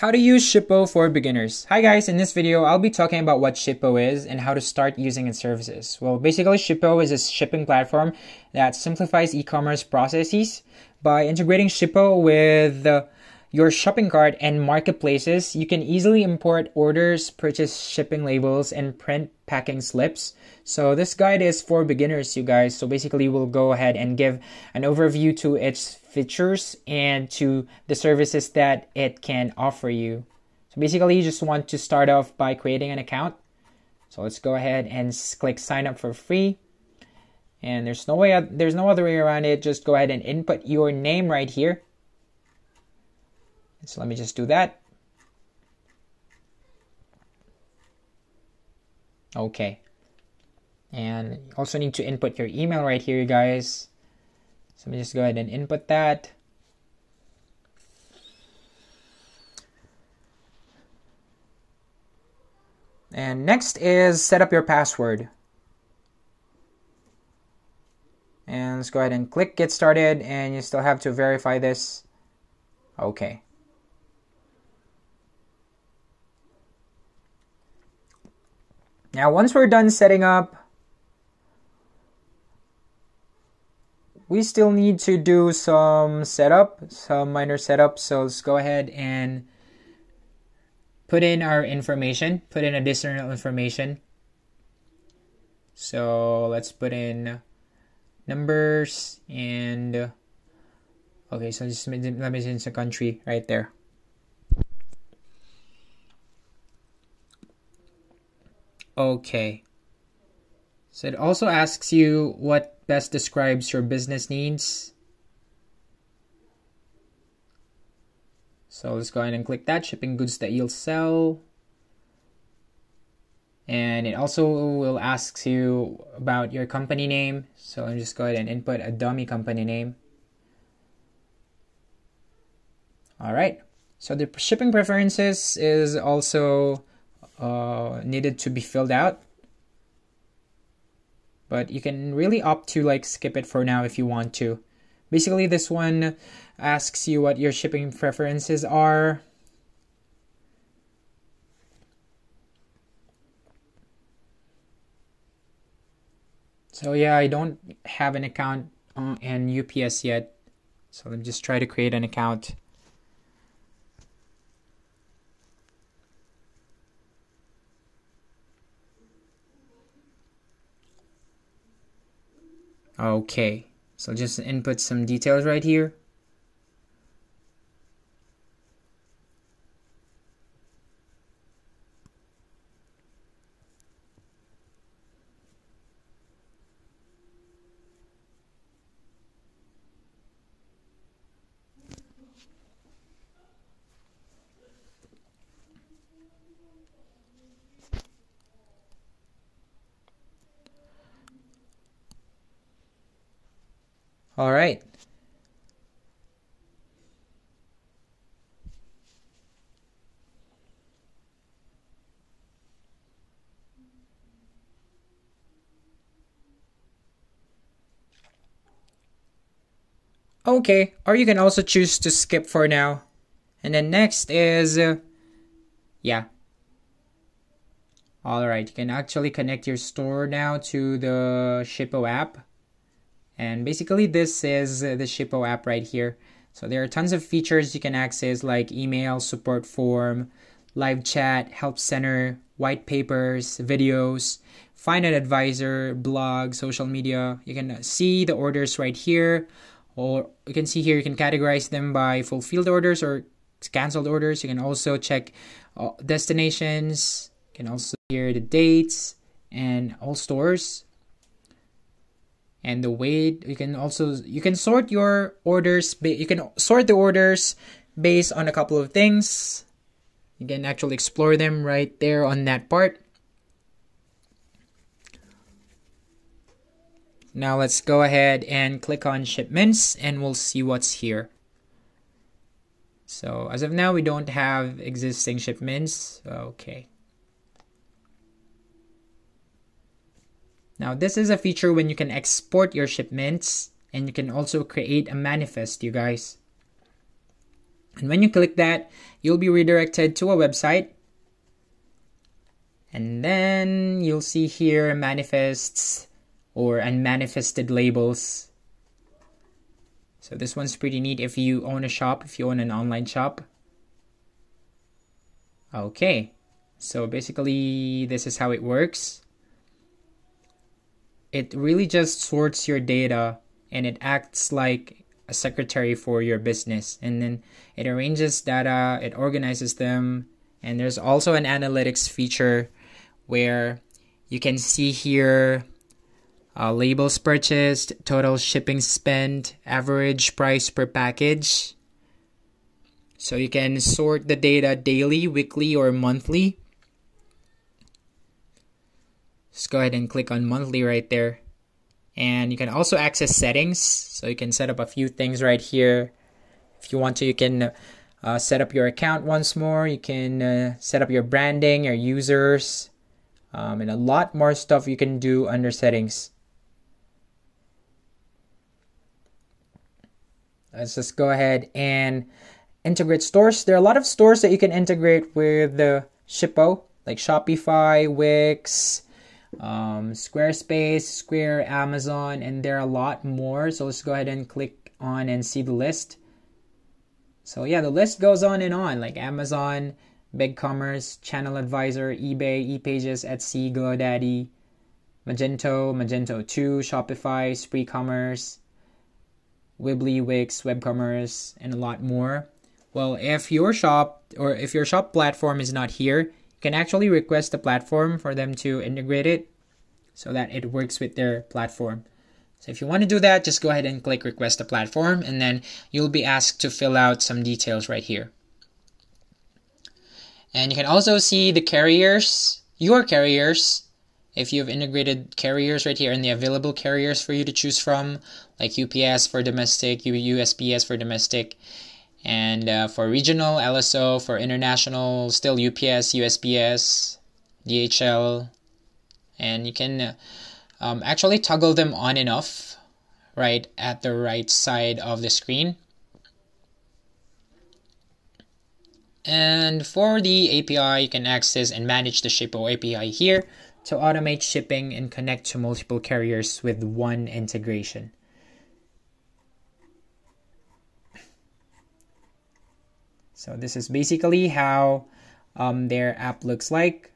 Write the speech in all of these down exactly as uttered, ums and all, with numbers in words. How to use Shippo for beginners. Hi guys, in this video, I'll be talking about what Shippo is and how to start using its services. Well, basically Shippo is a shipping platform that simplifies e-commerce processes by integrating Shippo with uh, your shopping cart and marketplaces. You can easily import orders, purchase shipping labels, and print packing slips. So this guide is for beginners, you guys. So basically we'll go ahead and give an overview to its features and to the services that it can offer you. So basically you just want to start off by creating an account. So let's go ahead and click sign up for free. And there's no way, there's no other way around it. Just go ahead and input your name right here. So let me just do that. Okay. And you also need to input your email right here, you guys. So let me just go ahead and input that. And next is set up your password. And let's go ahead and click get started, and you still have to verify this. Okay. Now, once we're done setting up, we still need to do some setup, some minor setup. So let's go ahead and put in our information, put in additional information. So let's put in numbers and, okay, so just let me change the country right there. Okay, so it also asks you what best describes your business needs. So let's go ahead and click that, shipping goods that you'll sell. And it also will ask you about your company name. So I'm just go ahead and input a dummy company name. All right, so the shipping preferences is also Uh, needed to be filled out, but you can really opt to like skip it for now if you want to. Basically this one asks you what your shipping preferences are. So yeah, I don't have an account on U P S yet, so let me just try to create an account. Okay, so just input some details right here. All right. Okay, or you can also choose to skip for now. And then next is, uh, yeah. All right, you can actually connect your store now to the Shippo app. And basically this is the Shippo app right here. So there are tons of features you can access like email, support form, live chat, help center, white papers, videos, find an advisor, blog, social media. You can see the orders right here, or you can see here you can categorize them by fulfilled orders or canceled orders. You can also check destinations. You can also hear the dates and all stores. And the weight, you can also, you can sort your orders, you can sort the orders based on a couple of things. You can actually explore them right there on that part. Now let's go ahead and click on shipments and we'll see what's here. So as of now, we don't have existing shipments. Okay. Now this is a feature when you can export your shipments, and you can also create a manifest, you guys. And when you click that, you'll be redirected to a website. And then you'll see here manifests or unmanifested labels. So this one's pretty neat if you own a shop, if you own an online shop. Okay, so basically this is how it works. It really just sorts your data and it acts like a secretary for your business. And then it arranges data, it organizes them. And there's also an analytics feature where you can see here uh, labels purchased, total shipping spend, average price per package. So you can sort the data daily, weekly, or monthly. Just go ahead and click on monthly right there. And you can also access settings. So you can set up a few things right here. If you want to, you can uh, set up your account once more. You can uh, set up your branding, your users, um, and a lot more stuff you can do under settings. Let's just go ahead and integrate stores. There are a lot of stores that you can integrate with the Shippo, like Shopify, Wix, um Squarespace, Square, Amazon, and there are a lot more. So let's go ahead and click on and see the list. So yeah, the list goes on and on, like Amazon, BigCommerce, Channel Advisor, eBay, ePages, Etsy, GoDaddy, Magento, Magento two, Shopify, SpreeCommerce, Wibbly, Wix, WebCommerce, and a lot more. Well, if your shop or if your shop platform is not here, can actually request the platform for them to integrate it so that it works with their platform. So if you want to do that, just go ahead and click request a platform, and then you'll be asked to fill out some details right here. And you can also see the carriers, your carriers, if you've integrated carriers right here, and the available carriers for you to choose from, like U P S for domestic, U S P S for domestic, and uh, for regional, L S O, for international, still U P S, U S P S, D H L. And you can uh, um, actually toggle them on and off right at the right side of the screen. And for the A P I, you can access and manage the Shippo A P I here to automate shipping and connect to multiple carriers with one integration. So this is basically how um, their app looks like.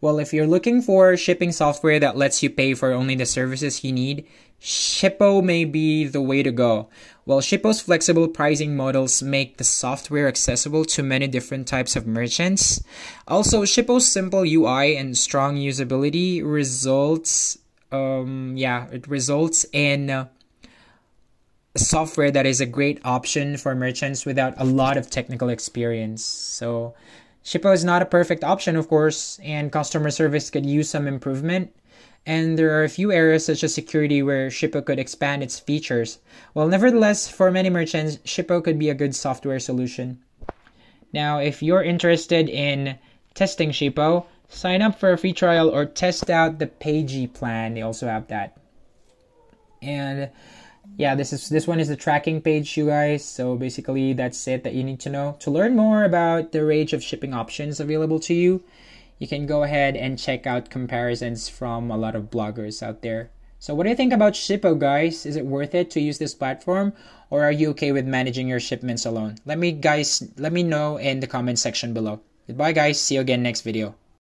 Well, if you're looking for shipping software that lets you pay for only the services you need, Shippo may be the way to go. Well, Shippo's flexible pricing models make the software accessible to many different types of merchants. Also, Shippo's simple U I and strong usability results, um, yeah, it results in Uh, software that is a great option for merchants without a lot of technical experience. So Shippo is not a perfect option, of course, and customer service could use some improvement. And there are a few areas such as security where Shippo could expand its features. Well, nevertheless, for many merchants, Shippo could be a good software solution. Now, if you're interested in testing Shippo, sign up for a free trial or test out the Pagey plan. They also have that. And yeah, this is this one is the tracking page, you guys. So basically, that's it that you need to know. To learn more about the range of shipping options available to you, you can go ahead and check out comparisons from a lot of bloggers out there. So what do you think about Shippo, guys? Is it worth it to use this platform, or are you okay with managing your shipments alone? Let me guys, let me know in the comment section below. Goodbye, guys. See you again next video.